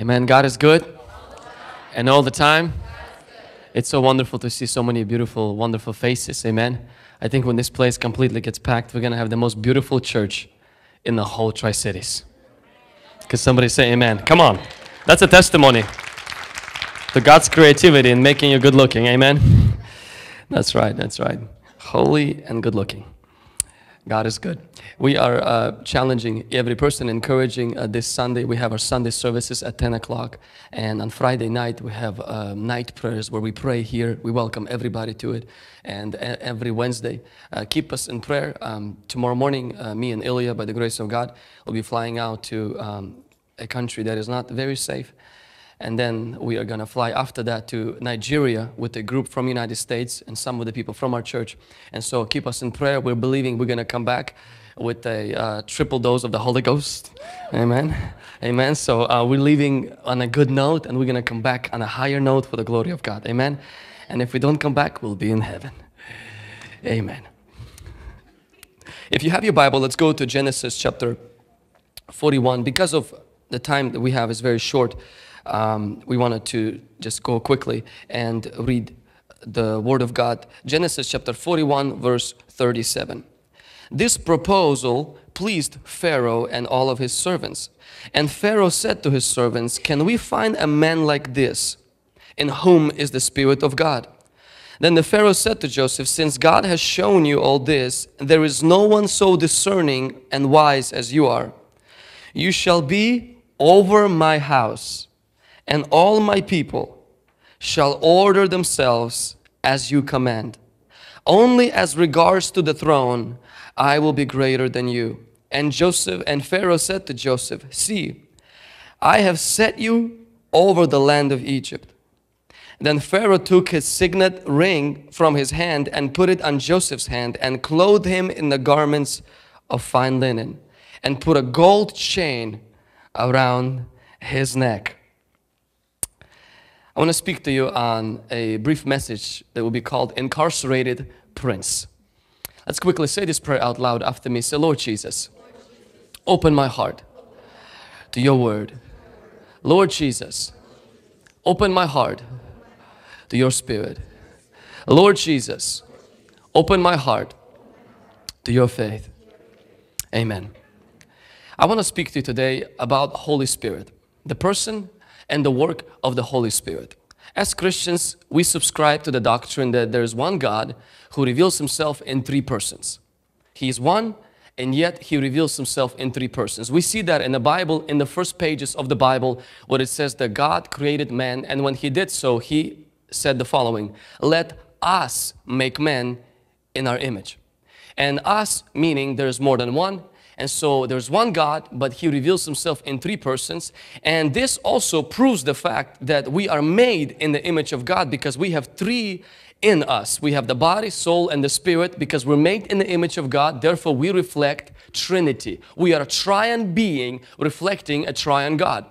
Amen. God is good. And all the time. It's so wonderful to see so many beautiful, wonderful faces. Amen. I think when this place completely gets packed, we're going to have the most beautiful church in the whole Tri-Cities. Can somebody say amen? Come on. That's a testimony to God's creativity in making you good looking. Amen. That's right. That's right. Holy and good looking. God is good. We are challenging every person, encouraging this Sunday. We have our Sunday services at 10 o'clock. And on Friday night, we have night prayers where we pray here. We welcome everybody to it. And every Wednesday, keep us in prayer. Tomorrow morning, me and Ilya, by the grace of God, will be flying out to a country that is not very safe. And then we are going to fly after that to Nigeria with a group from the United States and some of the people from our church. And so keep us in prayer. We're believing we're going to come back with a triple dose of the Holy Ghost. Amen. Amen. So we're leaving on a good note, and we're going to come back on a higher note for the glory of God. Amen. And if we don't come back, we'll be in heaven. Amen. If you have your Bible, let's go to Genesis chapter 41. Because of the time that we have is very short, we wanted to just go quickly and read the Word of God. Genesis chapter 41, verse 37. This proposal pleased Pharaoh and all of his servants. And Pharaoh said to his servants, "Can we find a man like this, in whom is the Spirit of God?" Then the Pharaoh said to Joseph, "Since God has shown you all this, there is no one so discerning and wise as you are. You shall be over my house. And all my people shall order themselves as you command. Only as regards to the throne, I will be greater than you." And Pharaoh said to Joseph, "See, I have set you over the land of Egypt." Then Pharaoh took his signet ring from his hand and put it on Joseph's hand and clothed him in the garments of fine linen and put a gold chain around his neck. I want to speak to you on a brief message that will be called Incarcerated Prince. Let's quickly say this prayer out loud after me. Say, "Lord Jesus, open my heart to your word. Lord Jesus, open my heart to your spirit. Lord Jesus, open my heart to your faith." Amen. I want to speak to you today about Holy Spirit, the person and the work of the Holy Spirit. As Christians, we subscribe to the doctrine that there is one God who reveals himself in three persons. He is one, and yet he reveals himself in three persons. We see that in the Bible, in the first pages of the Bible, where it says that God created man, and when he did so, he said the following, "Let us make man in our image." And us meaning there is more than one. And so there's one God, but he reveals himself in three persons. And this also proves the fact that we are made in the image of God because we have three in us. We have the body, soul, and the spirit because we're made in the image of God. Therefore, we reflect Trinity. We are a triune being reflecting a triune God.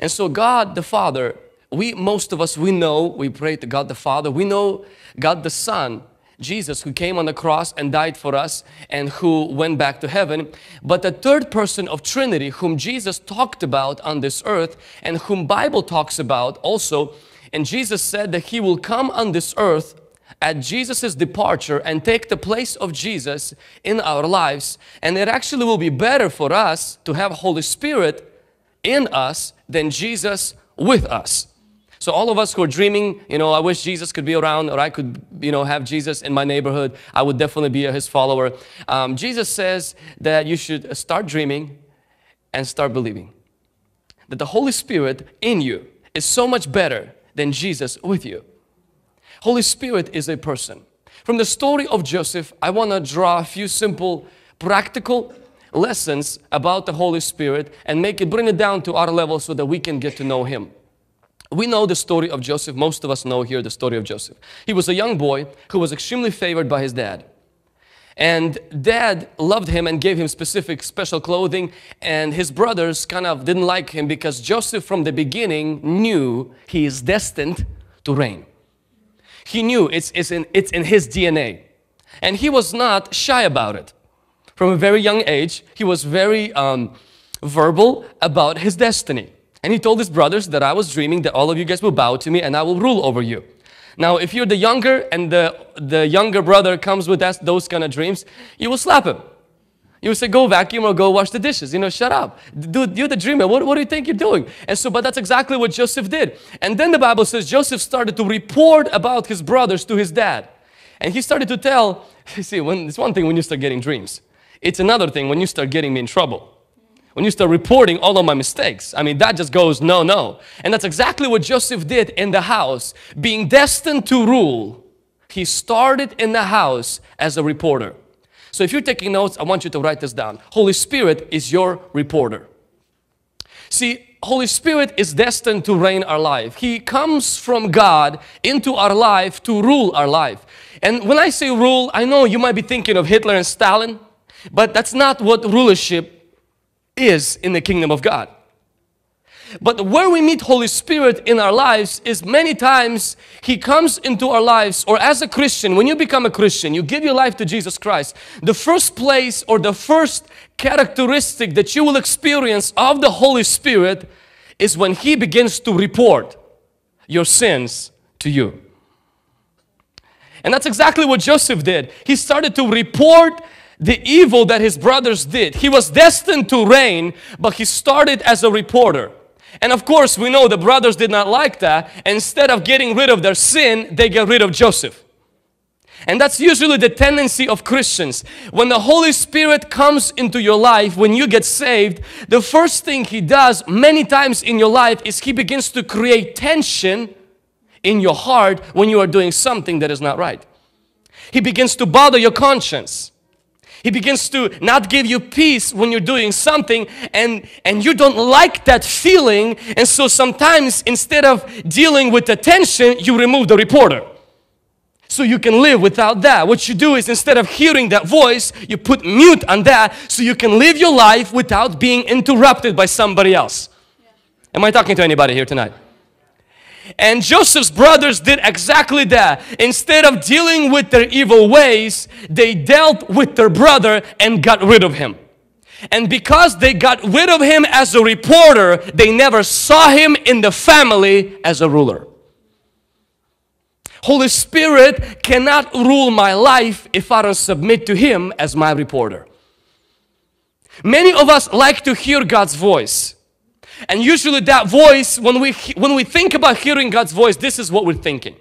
And so God the Father, most of us, we know, we pray to God the Father. We know God the Son, Jesus, who came on the cross and died for us and who went back to heaven. But the third person of Trinity, whom Jesus talked about on this earth and whom Bible talks about also, and Jesus said that he will come on this earth at Jesus's departure and take the place of Jesus in our lives. And it actually will be better for us to have Holy Spirit in us than Jesus with us. So all of us who are dreaming, you know, I wish Jesus could be around, or I could, you know, have Jesus in my neighborhood. I would definitely be his follower. Jesus says that you should start dreaming and start believing. That the Holy Spirit in you is so much better than Jesus with you. Holy Spirit is a person. From the story of Joseph, I want to draw a few simple, practical lessons about the Holy Spirit and bring it down to our level so that we can get to know him. We know the story of Joseph. Most of us know here the story of Joseph. He was a young boy who was extremely favored by his dad. And dad loved him and gave him special clothing. And his brothers kind of didn't like him because Joseph from the beginning knew he is destined to reign. He knew it's in his DNA. And he was not shy about it. From a very young age, he was very verbal about his destiny. And he told his brothers that I was dreaming that all of you guys will bow to me and I will rule over you. Now, if you're the younger and the younger brother comes with those kind of dreams, you will slap him. You will say, go vacuum or go wash the dishes. You know, shut up. Dude, you're the dreamer. What do you think you're doing? And so, but that's exactly what Joseph did. And then the Bible says Joseph started to report about his brothers to his dad. And he started to tell, you see, it's one thing when you start getting dreams. It's another thing when you start getting me in trouble. When you start reporting all of my mistakes, I mean, that just goes no, no. And that's exactly what Joseph did in the house. Being destined to rule, he started in the house as a reporter. So if you're taking notes, I want you to write this down. Holy Spirit is your reporter. See, Holy Spirit is destined to reign our life. He comes from God into our life to rule our life. And when I say rule, I know you might be thinking of Hitler and Stalin, but that's not what rulership is in the kingdom of God. But where we meet Holy Spirit in our lives is many times He comes into our lives, or as a Christian, when you become a Christian, you give your life to Jesus Christ, the first place or the first characteristic that you will experience of the Holy Spirit is when He begins to report your sins to you. And that's exactly what Joseph did. He started to report the evil that his brothers did. He was destined to reign, but he started as a reporter. And of course, we know the brothers did not like that. Instead of getting rid of their sin, they get rid of Joseph. And that's usually the tendency of Christians. When the Holy Spirit comes into your life, when you get saved, the first thing He does many times in your life is He begins to create tension in your heart when you are doing something that is not right. He begins to bother your conscience. He begins to not give you peace when you're doing something and you don't like that feeling. And so sometimes instead of dealing with the tension, you remove the reporter. So you can live without that. What you do is instead of hearing that voice, you put mute on that so you can live your life without being interrupted by somebody else. Am I talking to anybody here tonight? And Joseph's brothers did exactly that. Instead of dealing with their evil ways, they dealt with their brother and got rid of him. And because they got rid of him as a reporter, they never saw him in the family as a ruler. Holy Spirit cannot rule my life if I don't submit to Him as my reporter. Many of us like to hear God's voice. And usually that voice, when we think about hearing God's voice, this is what we're thinking.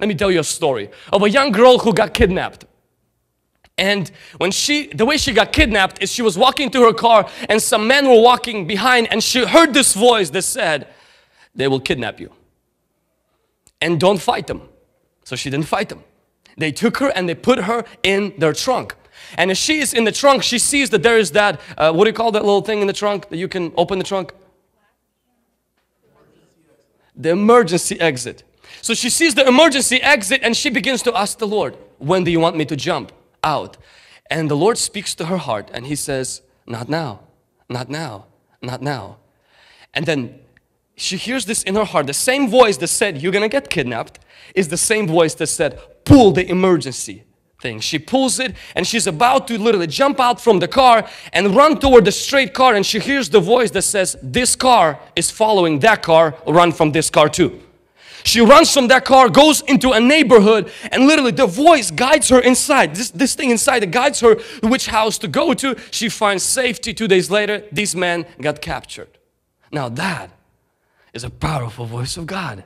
Let me tell you a story of a young girl who got kidnapped. And the way she got kidnapped is she was walking to her car and some men were walking behind and she heard this voice that said, they will kidnap you and don't fight them. So she didn't fight them. They took her and they put her in their trunk. And as she is in the trunk, she sees that there is that, what do you call that little thing in the trunk that you can open the trunk? The emergency exit. So she sees the emergency exit and she begins to ask the Lord, when do you want me to jump out? And the Lord speaks to her heart and He says, not now, not now, not now. And then she hears this in her heart. The same voice that said, you're gonna get kidnapped, is the same voice that said, pull the emergency thing. She pulls it and she's about to literally jump out from the car and run toward the straight car and she hears the voice that says, this car is following that car, run from this car too. She runs from that car, goes into a neighborhood and literally the voice guides her inside. This thing inside that guides her which house to go to. She finds safety. 2 days later, these men got captured. Now that is a powerful voice of God.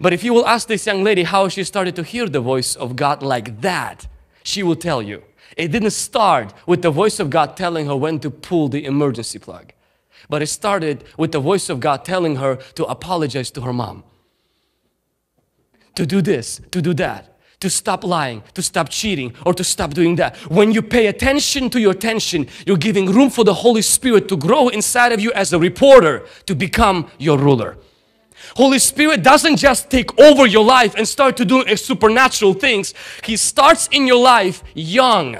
But if you will ask this young lady how she started to hear the voice of God like that, she will tell you. It didn't start with the voice of God telling her when to pull the emergency plug. But it started with the voice of God telling her to apologize to her mom. To do this, to do that. To stop lying, to stop cheating, or to stop doing that. When you pay attention to your tension, you're giving room for the Holy Spirit to grow inside of you as a reporter to become your ruler. Holy Spirit doesn't just take over your life and start to do supernatural things. He starts in your life young.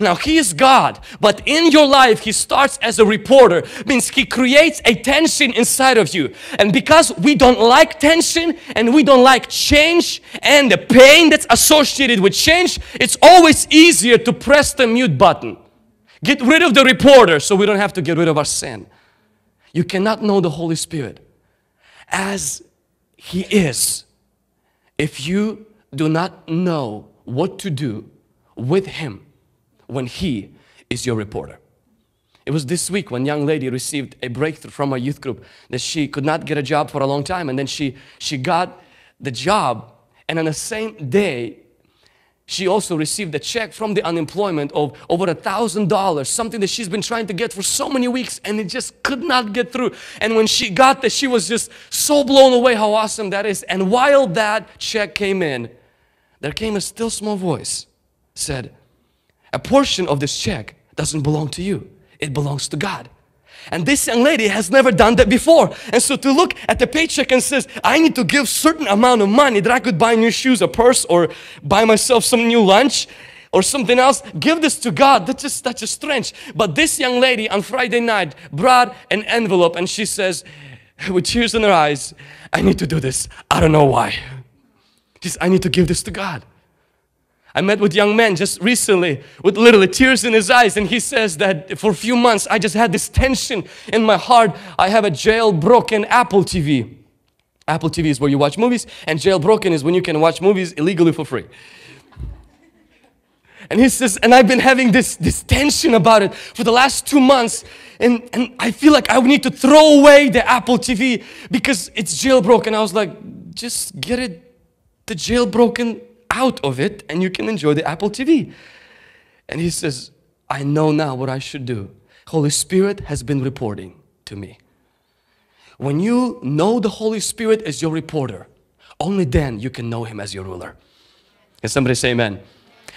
Now He is God, but in your life He starts as a reporter. Means He creates a tension inside of you. And because we don't like tension and we don't like change and the pain that's associated with change, it's always easier to press the mute button. Get rid of the reporter so we don't have to get rid of our sin. You cannot know the Holy Spirit as He is if you do not know what to do with Him when He is your reporter. It was this week when a young lady received a breakthrough from a youth group that she could not get a job for a long time, and then she got the job, and on the same day she also received a check from the unemployment of over $1,000, something that she's been trying to get for so many weeks, and it just could not get through. And when she got that, she was just so blown away how awesome that is. And while that check came in, there came a still small voice, said, "A portion of this check doesn't belong to you. It belongs to God." And this young lady has never done that before. And so to look at the paycheck and says, I need to give certain amount of money that I could buy new shoes, a purse, or buy myself some new lunch or something else, give this to God, that's just strange. But this young lady on Friday night brought an envelope, and she says, with tears in her eyes, I need to do this. I don't know why. She says, I need to give this to God. I met with a young man just recently with literally tears in his eyes, and he says that for a few months I just had this tension in my heart. I have a jailbroken Apple TV. Apple TV is where you watch movies, and jailbroken is when you can watch movies illegally for free. And he says, and I've been having this tension about it for the last 2 months, and I feel like I need to throw away the Apple TV because it's jailbroken. I was like, just get it, the jailbroken out of it, and you can enjoy the Apple TV. And he says, I know now what I should do. Holy Spirit has been reporting to me. When you know the Holy Spirit as your reporter, only then you can know Him as your ruler. Can somebody say amen?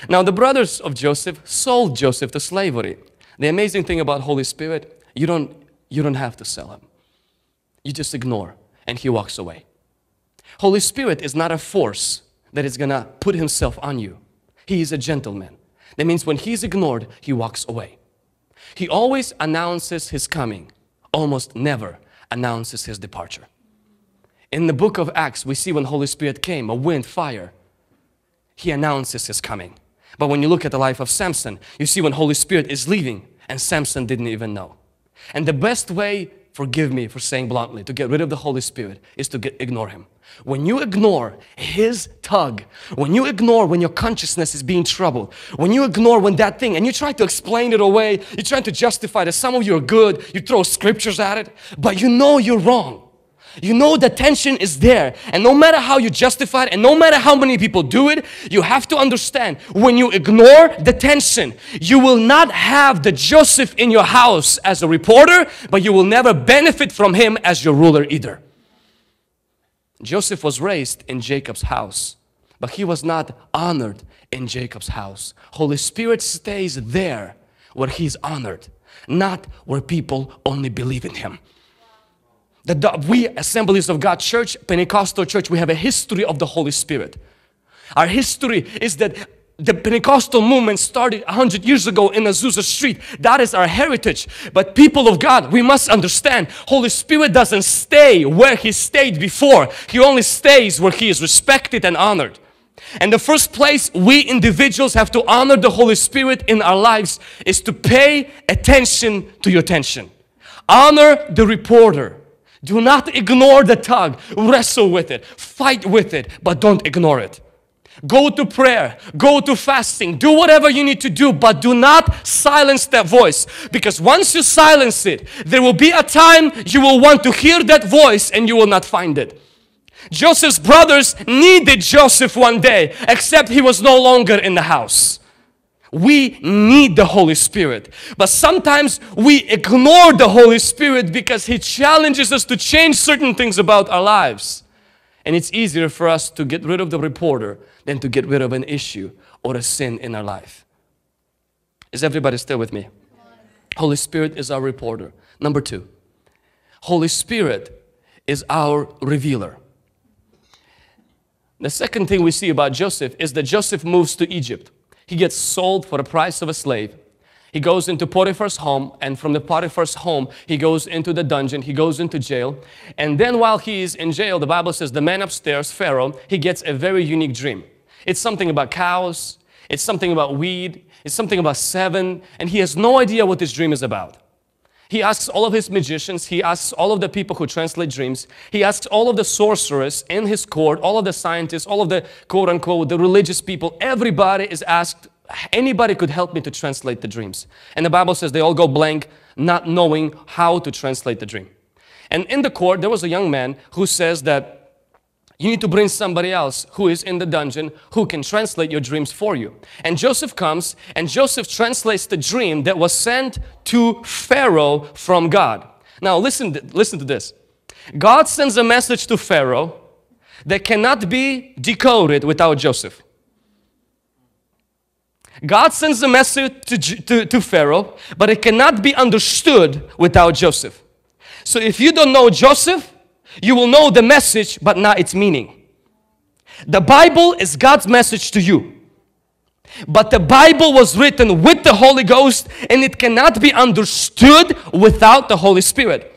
Now the brothers of Joseph sold Joseph to slavery. The amazing thing about Holy Spirit, you don't have to sell Him. You just ignore, and He walks away. Holy Spirit is not a force that is gonna put Himself on you. He is a gentleman. That means when He's ignored, He walks away. He always announces His coming, almost never announces His departure. In the book of Acts, we see when Holy Spirit came, a wind, fire, He announces His coming. But when you look at the life of Samson, you see when Holy Spirit is leaving, and Samson didn't even know. And the best way, forgive me for saying bluntly, to get rid of the Holy Spirit is to ignore Him. When you ignore His tug, when you ignore when your consciousness is being troubled, when you ignore when that thing, and you try to explain it away, you're trying to justify that some of you are good, you throw scriptures at it, but you know you're wrong. You know the tension is there, and no matter how you justify it, and no matter how many people do it, you have to understand, when you ignore the tension, you will not have the Joseph in your house as a reporter, but you will never benefit from him as your ruler either. Joseph was raised in Jacob's house, but he was not honored in Jacob's house. Holy Spirit stays there where he's honored, not where people only believe in him. We, Assemblies of God Church, Pentecostal Church, we have a history of the Holy Spirit. Our history is that the Pentecostal movement started 100 years ago in Azusa Street. That is our heritage. But people of God, we must understand, Holy Spirit doesn't stay where He stayed before. He only stays where He is respected and honored. And the first place we individuals have to honor the Holy Spirit in our lives is to pay attention to your tension. Honor the reporter. Do not ignore the tug. Wrestle with it. Fight with it, but don't ignore it. Go to prayer, go to fasting, do whatever you need to do, but do not silence that voice, because once you silence it, there will be a time you will want to hear that voice and you will not find it. Joseph's brothers needed Joseph one day, except he was no longer in the house. We need the Holy Spirit, but sometimes we ignore the Holy Spirit because He challenges us to change certain things about our lives. And it's easier for us to get rid of the reporter than to get rid of an issue or a sin in our life. Is everybody still with me? Holy Spirit is our reporter. Number two, Holy Spirit is our revealer. The second thing we see about Joseph is that Joseph moves to Egypt. He gets sold for the price of a slave. He goes into Potiphar's home, and from the Potiphar's home, he goes into the dungeon, he goes into jail. And then while he is in jail, the Bible says the man upstairs, Pharaoh, he gets a very unique dream. It's something about cows, it's something about weed, it's something about 7, and he has no idea what this dream is about. He asks all of his magicians, he asks all of the people who translate dreams, he asks all of the sorcerers in his court, all of the scientists, all of the quote-unquote, the religious people, everybody is asked, anybody could help me to translate the dreams. And the Bible says they all go blank, not knowing how to translate the dream. And in the court, there was a young man who says that you need to bring somebody else who is in the dungeon who can translate your dreams for you. And Joseph comes and Joseph translates the dream that was sent to Pharaoh from God. Now listen to this. God sends a message to Pharaoh that cannot be decoded without Joseph. God sends a message to Pharaoh, but it cannot be understood without Joseph. So if you don't know Joseph, you will know the message, but not its meaning. The Bible is God's message to you. But the Bible was written with the Holy Ghost, and it cannot be understood without the Holy Spirit.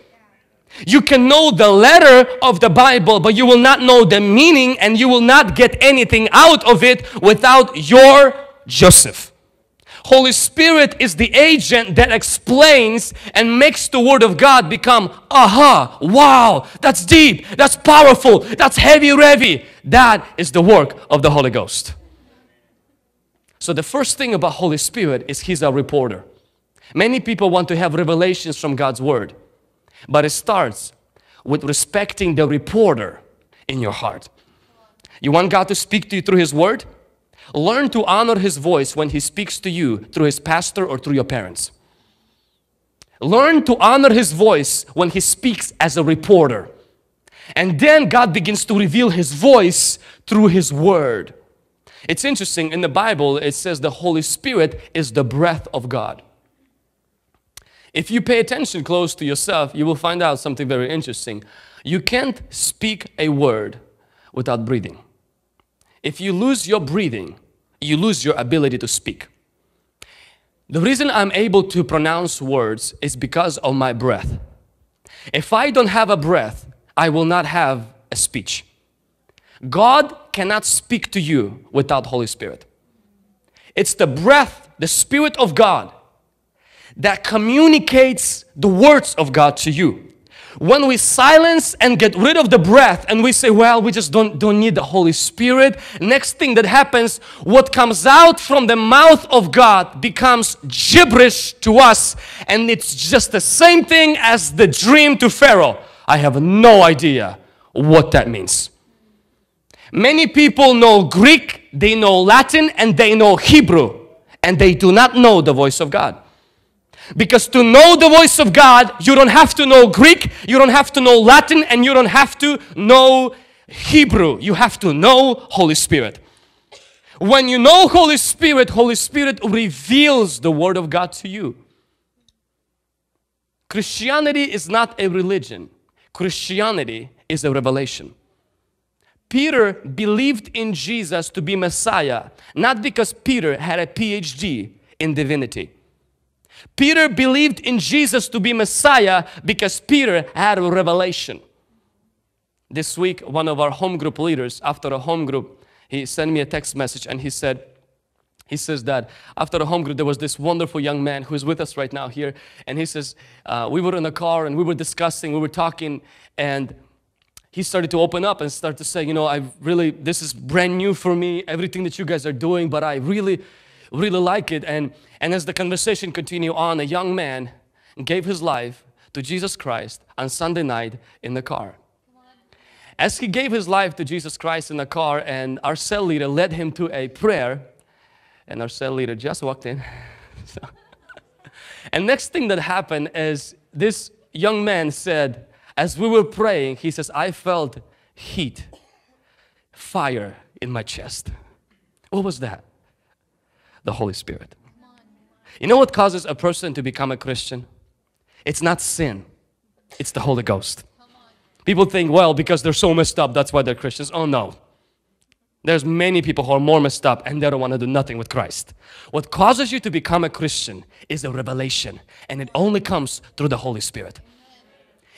You can know the letter of the Bible, but you will not know the meaning, and you will not get anything out of it without your Joseph. Holy Spirit is the agent that explains and makes the Word of God become, aha, wow, that's deep, that's powerful, that's heavy-revy. That is the work of the Holy Ghost. So the first thing about Holy Spirit is He's a reporter. Many people want to have revelations from God's Word, but it starts with respecting the reporter in your heart. You want God to speak to you through His Word? Learn to honor His voice when He speaks to you through His pastor or through your parents. Learn to honor His voice when He speaks as a reporter. And then God begins to reveal His voice through His Word. It's interesting, in the Bible it says the Holy Spirit is the breath of God. If you pay attention close to yourself, you will find out something very interesting. You can't speak a word without breathing. If you lose your breathing, you lose your ability to speak. The reason I'm able to pronounce words is because of my breath. If I don't have a breath, I will not have a speech. God cannot speak to you without Holy Spirit. It's the breath, the Spirit of God, that communicates the words of God to you. When we silence and get rid of the breath and we say, well, we just don't need the Holy Spirit, next thing that happens, what comes out from the mouth of God becomes gibberish to us, and it's just the same thing as the dream to Pharaoh. I have no idea what that means. Many people know Greek, they know Latin, and they know Hebrew, and they do not know the voice of God. Because to know the voice of God, you don't have to know Greek, you don't have to know Latin, and you don't have to know Hebrew. You have to know Holy Spirit. When you know Holy Spirit reveals the Word of God to you. Christianity is not a religion. Christianity is a revelation. Peter believed in Jesus to be Messiah, not because Peter had a PhD in divinity. Peter believed in Jesus to be Messiah because Peter had a revelation. This week, one of our home group leaders, after a home group, he sent me a text message and he says that after the home group, there was this wonderful young man who is with us right now here. And he says, we were in the car and we were discussing, we were talking, and he started to open up and start to say, you know, this is brand new for me, everything that you guys are doing, but I really like it. And as the conversation continued on, a young man gave his life to Jesus Christ on Sunday night in the car. As he gave his life to Jesus Christ in the car, and our cell leader led him to a prayer, and our cell leader just walked in. And next thing that happened is this young man said, as we were praying, he says, I felt heat, fire in my chest. What was that? The Holy Spirit. You know what causes a person to become a Christian? It's not sin. It's the Holy Ghost. People think, well, because they're so messed up, that's why they're Christians. Oh no. There's many people who are more messed up and they don't want to do nothing with Christ. What causes you to become a Christian is a revelation, and it only comes through the Holy Spirit.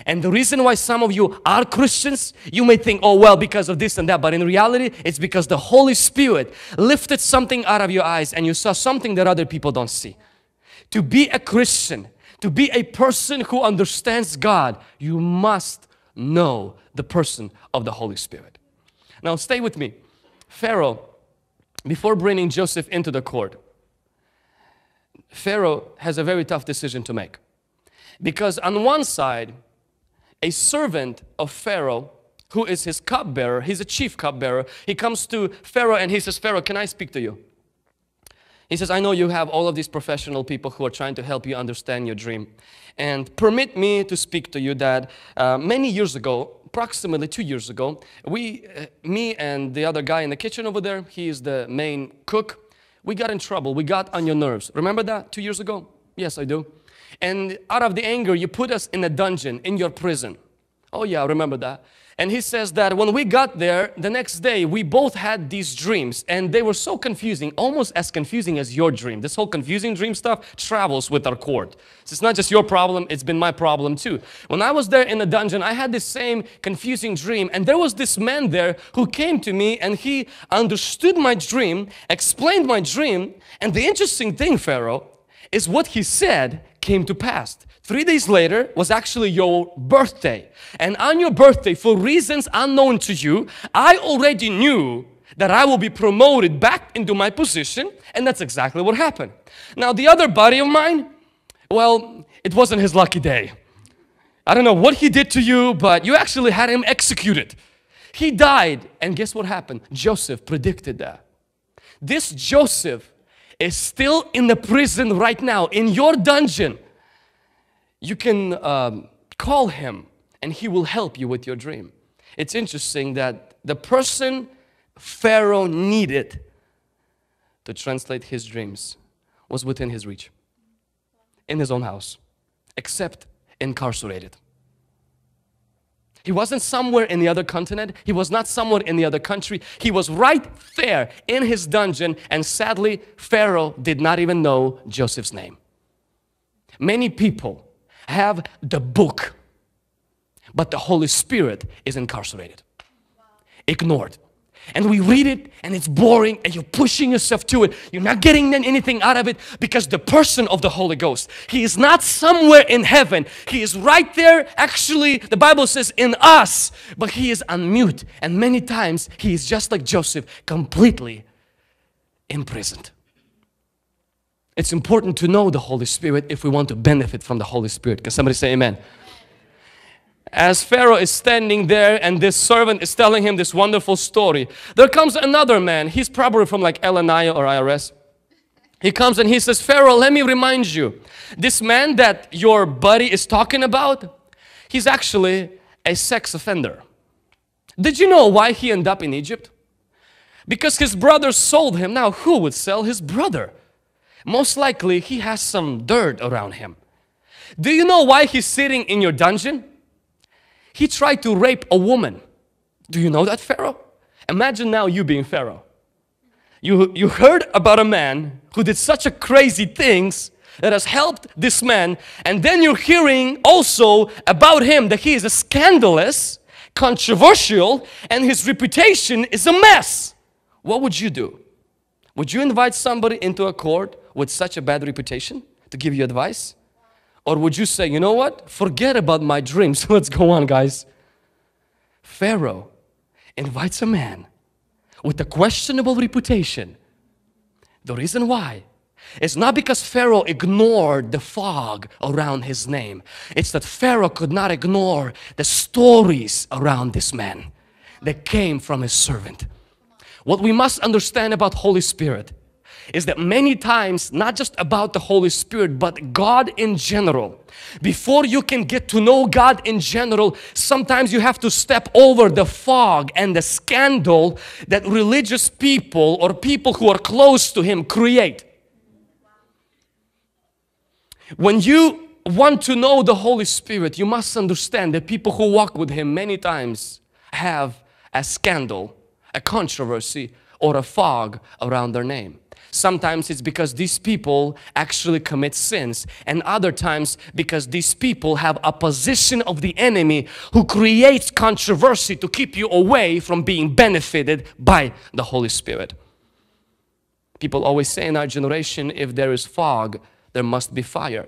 And the reason why some of you are Christians, you may think, oh, well, because of this and that. But in reality, it's because the Holy Spirit lifted something out of your eyes and you saw something that other people don't see. To be a Christian, To be a person who understands God, you must know the person of the Holy Spirit. Now stay with me. Pharaoh, before bringing Joseph into the court, Pharaoh has a very tough decision to make. Because on one side, a servant of Pharaoh, who is his cupbearer, he's a chief cupbearer, he comes to Pharaoh and he says, Pharaoh, can I speak to you? He says, I know you have all of these professional people who are trying to help you understand your dream. And permit me to speak to you that many years ago, approximately 2 years ago, me and the other guy in the kitchen over there, he is the main cook, we got in trouble, we got on your nerves. Remember that 2 years ago? Yes, I do. And out of the anger, you put us in a dungeon, in your prison. Oh yeah, I remember that. And he says that when we got there, the next day, we both had these dreams and they were so confusing, almost as confusing as your dream. This whole confusing dream stuff travels with our court. So it's not just your problem, it's been my problem too. When I was there in the dungeon, I had this same confusing dream and there was this man there who came to me and he understood my dream, explained my dream. And the interesting thing, Pharaoh, is what he said came to pass. 3 days later was actually your birthday. And on your birthday, for reasons unknown to you, I already knew that I will be promoted back into my position. And that's exactly what happened. Now, the other buddy of mine, well, it wasn't his lucky day. I don't know what he did to you, but you actually had him executed. He died. And guess what happened? Joseph predicted that. This Joseph is still in the prison right now, in your dungeon. You can call him and he will help you with your dream. It's interesting that the person Pharaoh needed to translate his dreams was within his reach, in his own house, except incarcerated. He wasn't somewhere in the other continent. He was not somewhere in the other country. He was right there in his dungeon. And sadly, Pharaoh did not even know Joseph's name. Many people have the book, but the Holy Spirit is incarcerated, ignored. And we read it and it's boring and you're pushing yourself to it. You're not getting anything out of it because the person of the Holy Ghost, He is not somewhere in heaven. He is right there. Actually, the Bible says in us, but He is on mute. And many times He is just like Joseph, completely imprisoned. It's important to know the Holy Spirit if we want to benefit from the Holy Spirit. Can somebody say amen? As Pharaoh is standing there and this servant is telling him this wonderful story, there comes another man. He's probably from like LNI or IRS. He comes and he says, Pharaoh, let me remind you, this man that your buddy is talking about, he's actually a sex offender. Did you know why he ended up in Egypt? Because his brother sold him. Now, who would sell his brother? Most likely, he has some dirt around him. Do you know why he's sitting in your dungeon? He tried to rape a woman. Do you know that, Pharaoh? Imagine now you being Pharaoh. You heard about a man who did such a crazy things that has helped this man. And then you're hearing also about him that he is a scandalous, controversial, and his reputation is a mess. What would you do? Would you invite somebody into a court with such a bad reputation to give you advice? Or would you say, you know what? Forget about my dreams. Let's go on, guys. Pharaoh invites a man with a questionable reputation. The reason why is not because Pharaoh ignored the fog around his name. It's that Pharaoh could not ignore the stories around this man that came from his servant. What we must understand about Holy Spirit is that many times, not just about the Holy Spirit, but God in general. Before you can get to know God in general, sometimes you have to step over the fog and the scandal that religious people or people who are close to Him create. When you want to know the Holy Spirit, you must understand that people who walk with Him many times have a scandal, a controversy, or a fog around their name. Sometimes it's because these people actually commit sins, and other times because these people have opposition of the enemy who creates controversy to keep you away from being benefited by the Holy Spirit. People always say in our generation, if there is fog, there must be fire.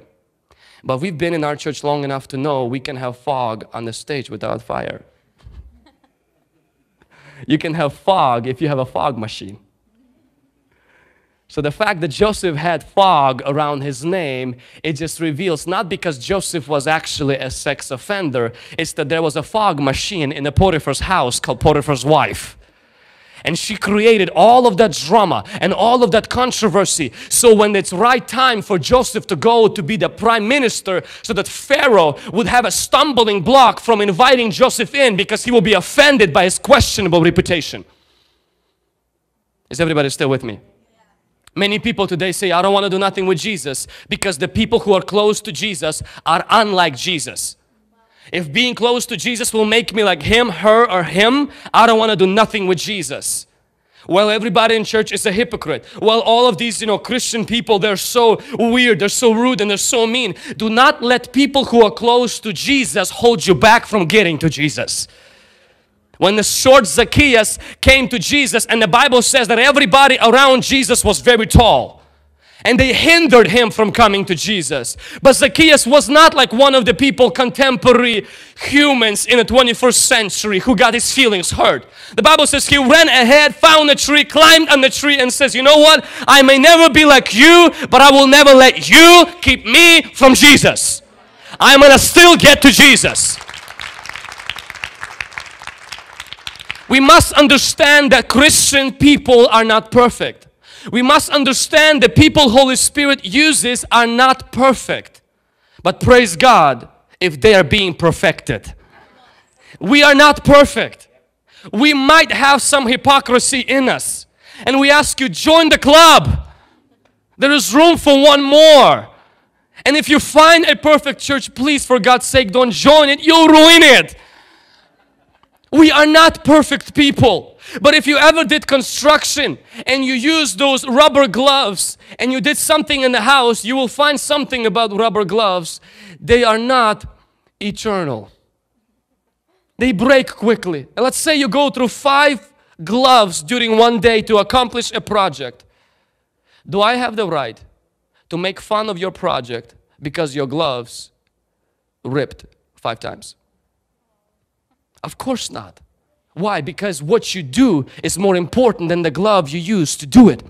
But we've been in our church long enough to know we can have fog on the stage without fire. You can have fog if you have a fog machine. So the fact that Joseph had fog around his name, it just reveals not because Joseph was actually a sex offender, it's that there was a fog machine in the Potiphar's house called Potiphar's wife. And she created all of that drama and all of that controversy. So when it's right time for Joseph to go to be the prime minister, so that Pharaoh would have a stumbling block from inviting Joseph in because he will be offended by his questionable reputation. Is everybody still with me? Many people today say, I don't want to do nothing with Jesus, because the people who are close to Jesus are unlike Jesus. If being close to Jesus will make me like him, her, or him, I don't want to do nothing with Jesus. Well, everybody in church is a hypocrite. Well, all of these, Christian people, they're so weird, they're so rude, and they're so mean. Do not let people who are close to Jesus hold you back from getting to Jesus. When the short Zacchaeus came to Jesus, and the Bible says that everybody around Jesus was very tall, and they hindered him from coming to Jesus. But Zacchaeus was not like one of the people, contemporary humans in the 21st century, who got his feelings hurt. The Bible says he ran ahead, found a tree, climbed on the tree and says, you know what? I may never be like you, but I will never let you keep me from Jesus. I'm gonna still get to Jesus. We must understand that Christian people are not perfect. We must understand the people Holy Spirit uses are not perfect. But praise God if they are being perfected. We are not perfect. We might have some hypocrisy in us. And we ask you, join the club. There is room for one more. And if you find a perfect church, please, for God's sake, don't join it. You'll ruin it. We are not perfect people. But if you ever did construction and you used those rubber gloves and you did something in the house, you will find something about rubber gloves. They are not eternal. They break quickly. And let's say you go through 5 gloves during one day to accomplish a project. Do I have the right to make fun of your project because your gloves ripped 5 times? Of course not. Why? Because what you do is more important than the glove you use to do it.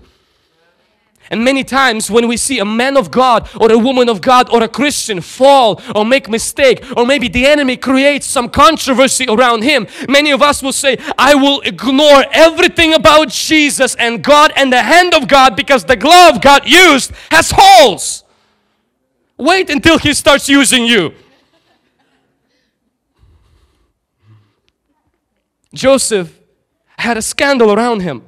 And many times when we see a man of God or a woman of God or a Christian fall or make mistake, or maybe the enemy creates some controversy around him, many of us will say, I will ignore everything about Jesus and God and the hand of God because the glove God used has holes. Wait until he starts using you. Joseph had a scandal around him,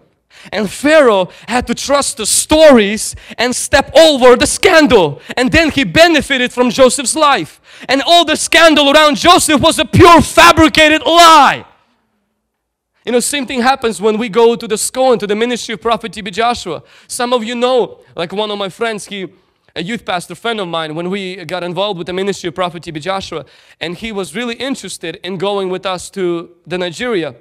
and Pharaoh had to trust the stories and step over the scandal, and then he benefited from Joseph's life. And all the scandal around Joseph was a pure fabricated lie. Same thing happens when we go to the school and to the ministry of Prophet TB Joshua. Some of you know, like one of my friends, a youth pastor friend of mine, when we got involved with the ministry of Prophet TB Joshua, and he was really interested in going with us to Nigeria.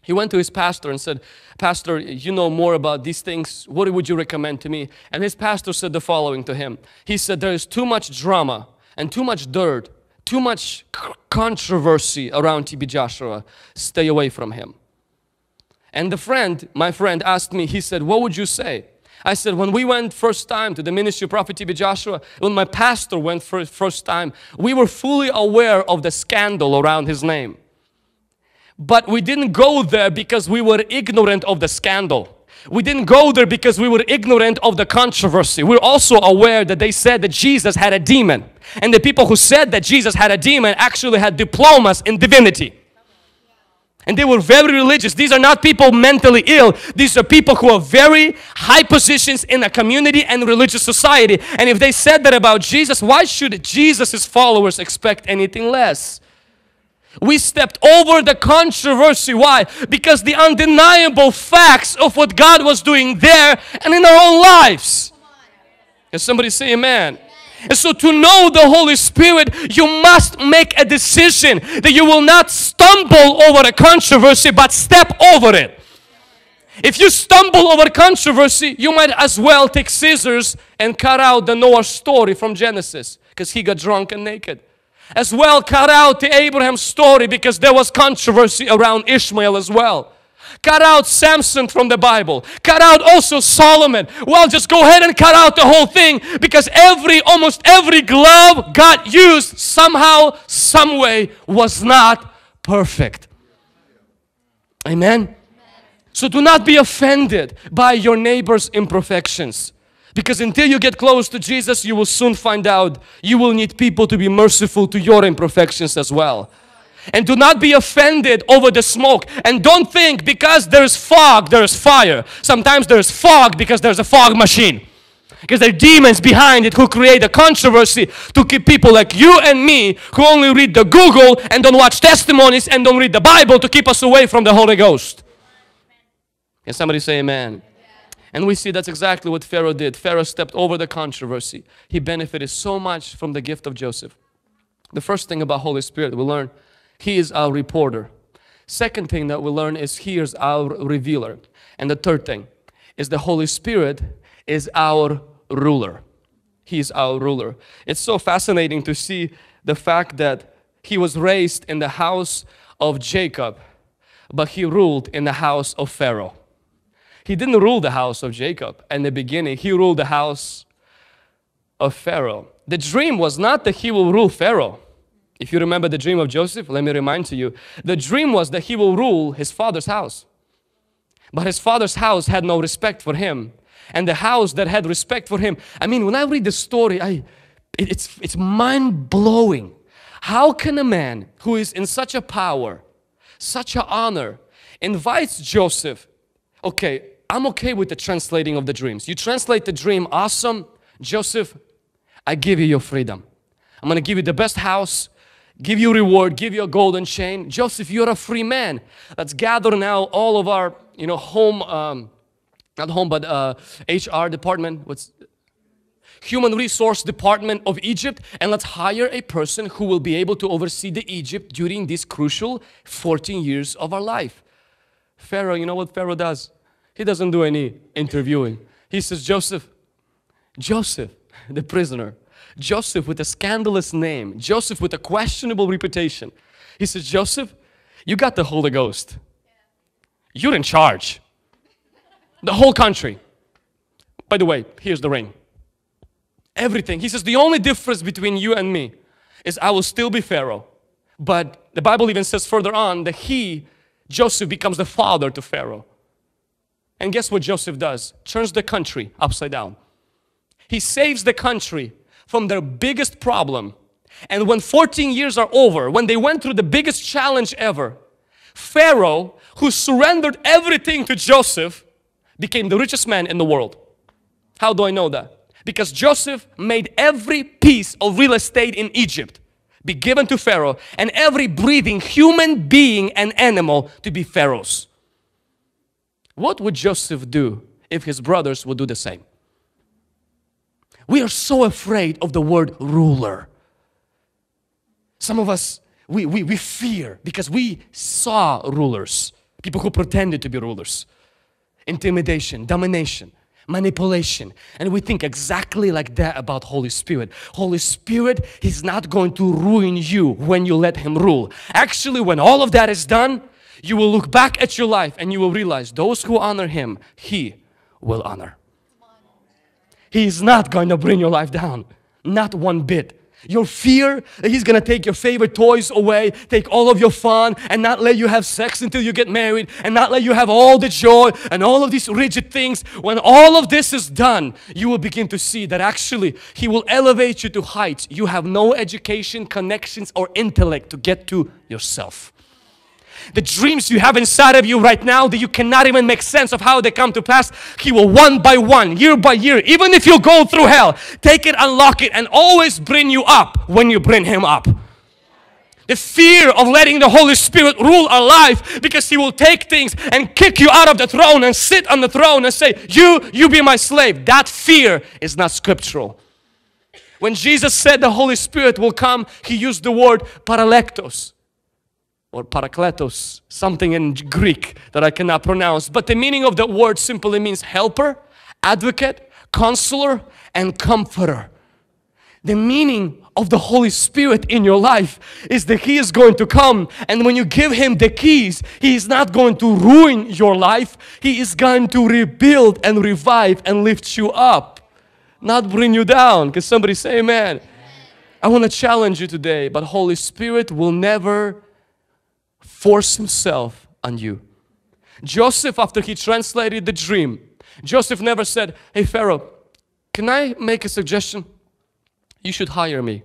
He went to his pastor and said, Pastor, you know more about these things. What would you recommend to me? And his pastor said the following to him. He said, there is too much drama and too much dirt, too much controversy around TB Joshua. Stay away from him. And my friend asked me, he said, what would you say? I said, when we went first time to the ministry of Prophet TB Joshua, when my pastor went first time, we were fully aware of the scandal around his name. But we didn't go there because we were ignorant of the scandal. We didn't go there because we were ignorant of the controversy. We're also aware that they said that Jesus had a demon. And the people who said that Jesus had a demon actually had diplomas in divinity. And they were very religious. These are not people mentally ill. These are people who are very high positions in a community and religious society. And if they said that about Jesus, why should Jesus' followers expect anything less? We stepped over the controversy. Why? Because the undeniable facts of what God was doing there and in our own lives. Can somebody say amen? And so to know the Holy Spirit, you must make a decision that you will not stumble over a controversy, but step over it. If you stumble over controversy, you might as well take scissors and cut out the Noah's story from Genesis. because he got drunk and naked. As well, cut out the Abraham story because there was controversy around Ishmael as well. Cut out Samson from the Bible. Cut out also Solomon. Well, just go ahead and cut out the whole thing, because almost every glove God used somehow, some way was not perfect. Amen? So do not be offended by your neighbor's imperfections, because until you get close to Jesus, you will soon find out you will need people to be merciful to your imperfections as well. And do not be offended over the smoke. And don't think because there's fog, there's fire. Sometimes there's fog because there's a fog machine. Because there are demons behind it who create a controversy to keep people like you and me, who only read the Google and don't watch testimonies and don't read the Bible, to keep us away from the Holy Ghost. Can somebody say amen? And we see that's exactly what Pharaoh did. Pharaoh stepped over the controversy. He benefited so much from the gift of Joseph. The first thing about Holy Spirit we learn: He is our reporter. Second thing that we learn is He is our revealer. And the third thing is the Holy Spirit is our ruler. He is our ruler. It's so fascinating to see the fact that he was raised in the house of Jacob, but he ruled in the house of Pharaoh. He didn't rule the house of Jacob in the beginning. He ruled the house of Pharaoh. The dream was not that he will rule Pharaoh. If you remember the dream of Joseph, let me remind you, the dream was that he will rule his father's house. But his father's house had no respect for him. And the house that had respect for him, I mean, when I read the story, it's mind-blowing. How can a man who is in such a power, such an honor, invites Joseph? Okay, I'm okay with the translating of the dreams. You translate the dream, awesome. Joseph, I give you your freedom. I'm gonna give you the best house, give you reward, give you a golden chain. Joseph, you're a free man. Let's gather now all of our, HR department, Human Resource Department of Egypt, and let's hire a person who will be able to oversee the Egypt during these crucial 14 years of our life. Pharaoh, you know what Pharaoh does? He doesn't do any interviewing. He says, Joseph, the prisoner, Joseph with a scandalous name, Joseph with a questionable reputation. He says, Joseph, you got the Holy Ghost. You're in charge. The whole country. By the way, here's the ring. Everything. He says, the only difference between you and me is I will still be Pharaoh. But the Bible even says further on that he, Joseph, becomes the father to Pharaoh. And guess what Joseph does? Turns the country upside down. He saves the country from their biggest problem. And when 14 years are over, when they went through the biggest challenge ever, Pharaoh, who surrendered everything to Joseph, became the richest man in the world. How do I know that? Because Joseph made every piece of real estate in Egypt be given to Pharaoh, and every breathing human being and animal to be Pharaoh's. What would Joseph do if his brothers would do the same? We are so afraid of the word ruler. Some of us, we fear because we saw rulers, people who pretended to be rulers. Intimidation, domination, manipulation. And we think exactly like that about Holy Spirit. Holy Spirit, He's not going to ruin you when you let Him rule. Actually, when all of that is done, you will look back at your life and you will realize those who honor Him, He will honor. He is not going to bring your life down, not one bit. Your fear that He's going to take your favorite toys away, take all of your fun, and not let you have sex until you get married, and not let you have all the joy and all of these rigid things. When all of this is done, you will begin to see that actually He will elevate you to heights you have no education, connections, or intellect to get to yourself. The dreams you have inside of you right now that you cannot even make sense of how they come to pass, He will one by one, year by year, even if you go through hell, take it, unlock it, and always bring you up when you bring Him up. The fear of letting the Holy Spirit rule our life, because He will take things and kick you out of the throne and sit on the throne and say, you be my slave. That fear is not scriptural. When Jesus said the Holy Spirit will come, He used the word parakletos. Or parakletos, something in Greek that I cannot pronounce. But the meaning of the word simply means helper, advocate, counselor, and comforter. The meaning of the Holy Spirit in your life is that He is going to come, and when you give Him the keys, He is not going to ruin your life. He is going to rebuild and revive and lift you up, not bring you down. Can somebody say amen? I want to challenge you today, but Holy Spirit will never force Himself on you. Joseph, after he translated the dream, Joseph never said, "Hey Pharaoh, can I make a suggestion? You should hire me."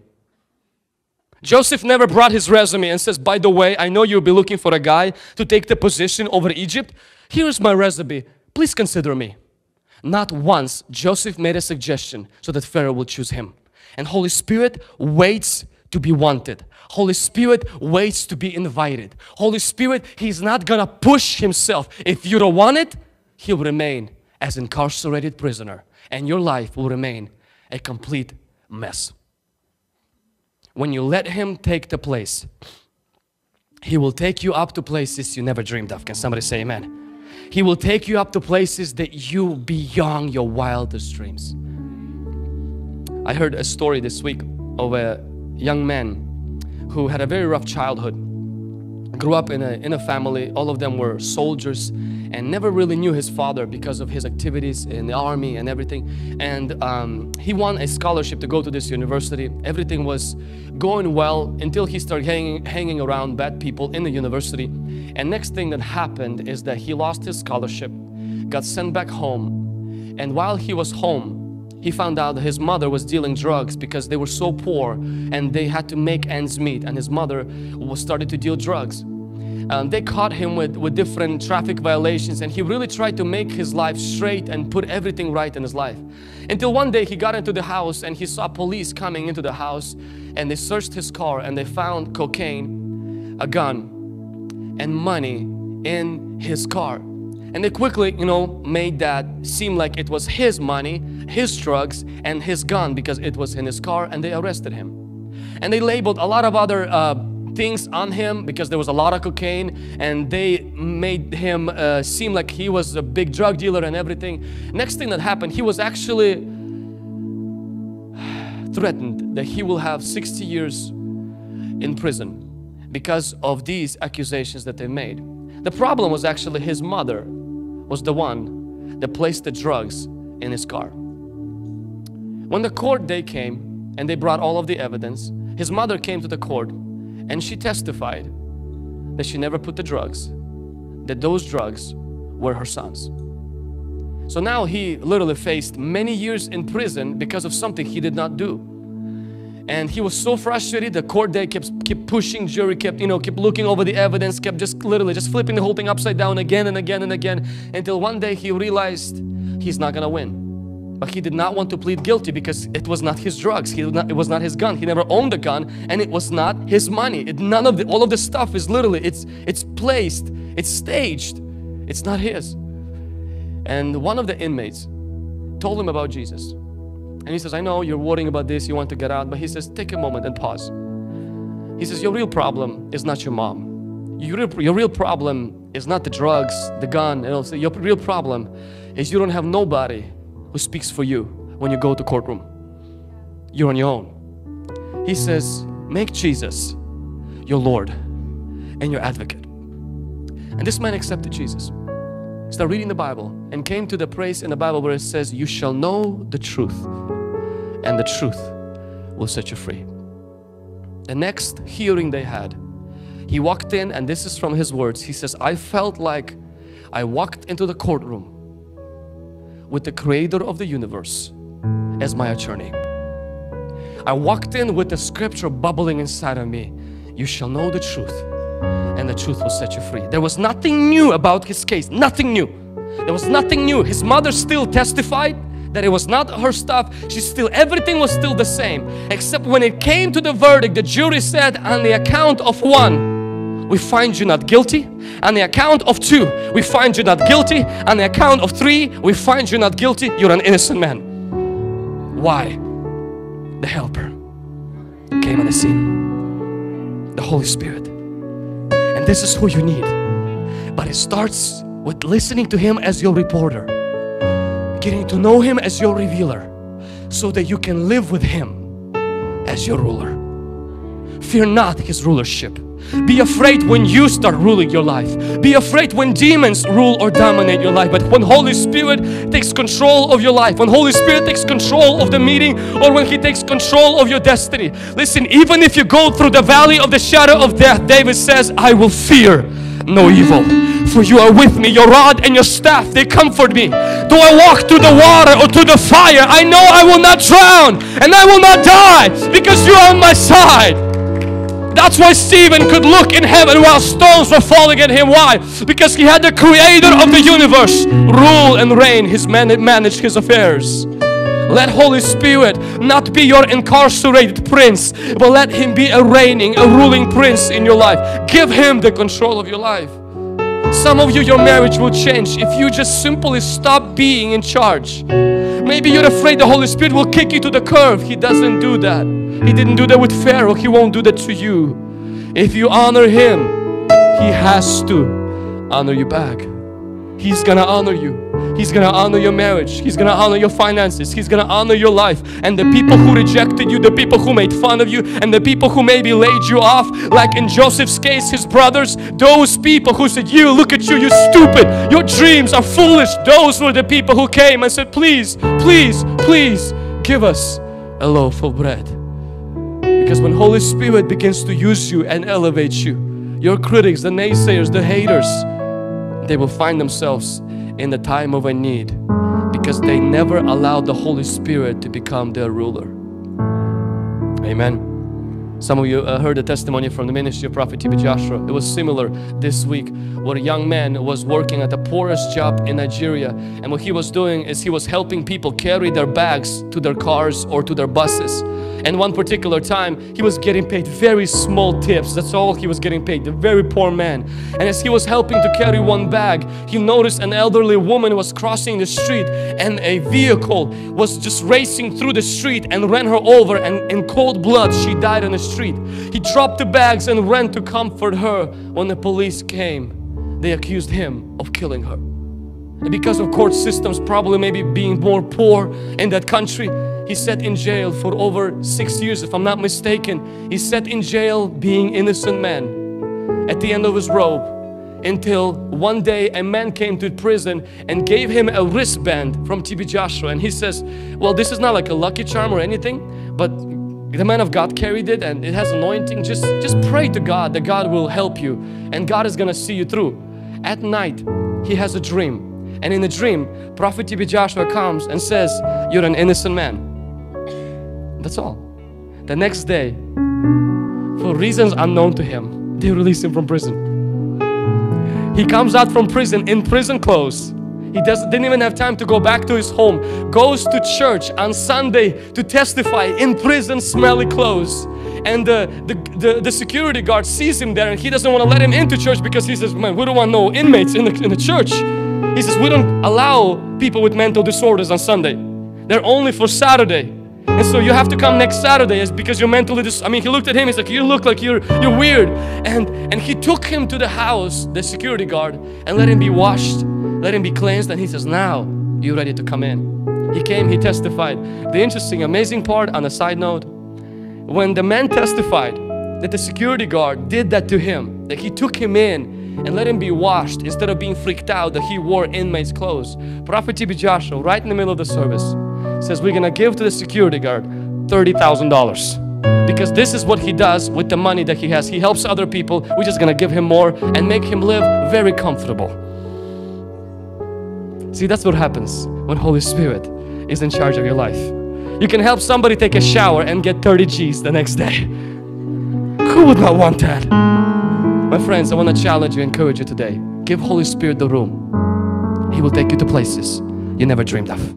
Joseph never brought his resume and says, "By the way, I know you'll be looking for a guy to take the position over Egypt. Here's my resume. Please consider me." Not once Joseph made a suggestion so that Pharaoh will choose him. And Holy Spirit waits to be wanted. Holy Spirit waits to be invited. Holy Spirit, He's not gonna push Himself. If you don't want it, He'll remain as incarcerated prisoner, and your life will remain a complete mess. When you let Him take the place, He will take you up to places you never dreamed of. Can somebody say amen? He will take you up to places that you beyond your wildest dreams. I heard a story this week of a young man who had a very rough childhood, grew up in a family. All of them were soldiers and never really knew his father because of his activities in the army and everything. And he won a scholarship to go to this university. Everything was going well until he started hanging around bad people in the university. And next thing that happened is that he lost his scholarship, got sent back home. And while he was home, he found out that his mother was dealing drugs because they were so poor and they had to make ends meet, and his mother started to deal drugs. They caught him with different traffic violations, and he really tried to make his life straight and put everything right in his life. Until one day he got into the house and he saw police coming into the house, and they searched his car and they found cocaine, a gun, and money in his car. And they quickly, you know, made that seem like it was his money, his drugs, and his gun because it was in his car, and they arrested him. And they labeled a lot of other things on him because there was a lot of cocaine, and they made him seem like he was a big drug dealer and everything. Next thing that happened, he was actually threatened that he will have 60 years in prison because of these accusations that they made. The problem was actually his mother was the one that placed the drugs in his car. When the court day came and they brought all of the evidence, his mother came to the court and she testified that she never put the drugs, that those drugs were her son's. So now he literally faced many years in prison because of something he did not do. And he was so frustrated. The court day kept pushing, jury kept, you know, kept looking over the evidence, kept just literally just flipping the whole thing upside down again and again and again, until one day he realized he's not gonna win. But he did not want to plead guilty because it was not his drugs, it was not his gun, he never owned a gun, and it was not his money. All of the stuff is literally, it's placed, it's staged, it's not his. And one of the inmates told him about Jesus. And he says, "I know you're worrying about this, you want to get out," but he says, "Take a moment and pause." He says, "Your real problem is not your mom. Your real problem is not the drugs, the gun, and also your real problem is you don't have nobody who speaks for you when you go to courtroom. You're on your own." He says, "Make Jesus your Lord and your advocate." And this man accepted Jesus. Start reading the Bible and came to the place in the Bible where it says, "You shall know the truth, and the truth will set you free." The next hearing they had, he walked in, and this is from his words. He says, "I felt like I walked into the courtroom with the creator of the universe as my attorney. I walked in with the scripture bubbling inside of me. You shall know the truth, and the truth will set you free." There was nothing new about his case, nothing new. There was nothing new. His mother still testified that it was not her stuff. Everything was still the same, except when it came to the verdict, the jury said, "On the account of one, we find you not guilty. On the account of two, we find you not guilty. On the account of three, we find you not guilty. You're an innocent man." Why? The helper came on the scene, the Holy Spirit. And this is who you need. But it starts with listening to Him as your reporter, getting to know Him as your revealer, so that you can live with Him as your ruler. Fear not His rulership. Be afraid when you start ruling your life. Be afraid when demons rule or dominate your life. But when Holy Spirit takes control of your life, when Holy Spirit takes control of the meeting, or when He takes control of your destiny, listen, even if you go through the valley of the shadow of death, David says, I will fear no evil, for you are with me. Your rod and your staff, they comfort me. Though I walk through the water or through the fire, I know I will not drown and I will not die, because you are on my side. That's why Stephen could look in heaven while stones were falling at him. Why? Because he had the creator of the universe rule and reign. He managed his affairs. Let Holy Spirit not be your incarcerated prince, but let Him be a reigning, a ruling prince in your life. Give Him the control of your life. Some of you, your marriage will change if you just simply stop being in charge. Maybe you're afraid the Holy Spirit will kick you to the curb. He doesn't do that. He didn't do that with Pharaoh. He won't do that to you. If you honor Him, He has to honor you back. He's gonna honor you. He's gonna honor your marriage. He's gonna honor your finances. He's gonna honor your life. And the people who rejected you, the people who made fun of you, and the people who maybe laid you off, like in Joseph's case, his brothers, those people who said, you, look at you, you stupid, your dreams are foolish, those were the people who came and said, please, please, please give us a loaf of bread. Because when Holy Spirit begins to use you and elevate you, your critics, the naysayers, the haters, they will find themselves in the time of a need, because they never allowed the Holy Spirit to become their ruler. Amen. Some of you heard a testimony from the ministry of Prophet TB Joshua. It was similar this week, where a young man was working at the poorest job in Nigeria, and what he was doing is he was helping people carry their bags to their cars or to their buses. And one particular time, he was getting paid very small tips. That's all he was getting paid, the very poor man. And as he was helping to carry one bag, he noticed an elderly woman was crossing the street, and a vehicle was just racing through the street and ran her over, and in cold blood she died on the street. He dropped the bags and ran to comfort her. When the police came, they accused him of killing her. And because of court systems, probably maybe being more poor in that country, he sat in jail for over 6 years, if I'm not mistaken. He sat in jail being innocent man at the end of his rope, until one day a man came to prison and gave him a wristband from TB Joshua. And he says, well, this is not like a lucky charm or anything, but the man of God carried it and it has anointing. Just pray to God that God will help you and God is gonna see you through. At night, he has a dream, and in the dream, Prophet TB Joshua comes and says, you're an innocent man. That's all. The next day, for reasons unknown to him, they release him from prison. He comes out from prison in prison clothes. He didn't even have time to go back to his home. Goes to church on Sunday to testify in prison, smelly clothes. And the security guard sees him there, and he doesn't want to let him into church, because he says, man, we don't want no inmates in the church. He says, we don't allow people with mental disorders on Sunday. They're only for Saturday. And so you have to come next Saturday, is because you're mentally I mean, he looked at him, he's like, you look like you're weird. And he took him to the house, the security guard, and let him be washed, let him be cleansed. And he says, now you're ready to come in. He came, he testified. The interesting, amazing part, on a side note, when the man testified that the security guard did that to him, that he took him in and let him be washed, instead of being freaked out that he wore inmates clothes, Prophet TB Joshua, right in the middle of the service, says, we're gonna give to the security guard $30,000, because this is what he does with the money that he has. He helps other people. We're just gonna give him more and make him live very comfortable. See, that's what happens when Holy Spirit is in charge of your life. You can help somebody take a shower and get 30 G's the next day. Who would not want that? My friends, I want to challenge you, encourage you today. Give Holy Spirit the room. He will take you to places you never dreamed of.